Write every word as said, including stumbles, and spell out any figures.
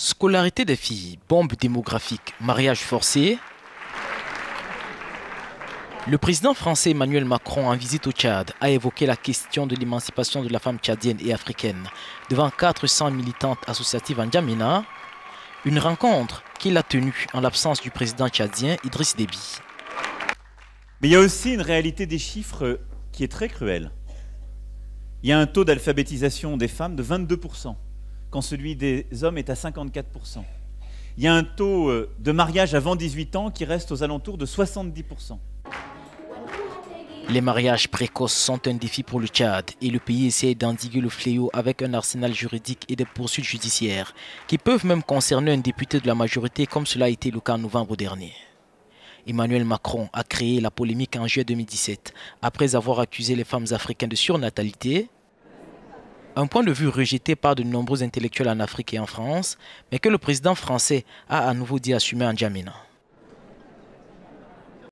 Scolarité des filles, bombe démographique, mariage forcé. Le président français Emmanuel Macron, en visite au Tchad, a évoqué la question de l'émancipation de la femme tchadienne et africaine devant quatre cents militantes associatives à N'Djamena, une rencontre qu'il a tenue en l'absence du président tchadien Idriss Déby. Mais il y a aussi une réalité des chiffres qui est très cruelle. Il y a un taux d'alphabétisation des femmes de vingt-deux pour cent, quand celui des hommes est à cinquante-quatre pour cent. Il y a un taux de mariage avant dix-huit ans qui reste aux alentours de soixante-dix pour cent. Les mariages précoces sont un défi pour le Tchad et le pays essaie d'endiguer le fléau avec un arsenal juridique et des poursuites judiciaires qui peuvent même concerner un député de la majorité comme cela a été le cas en novembre dernier. Emmanuel Macron a créé la polémique en juillet deux mille dix-sept après avoir accusé les femmes africaines de surnatalité, un point de vue rejeté par de nombreux intellectuels en Afrique et en France, mais que le président français a à nouveau dit assumer en N'Djamena.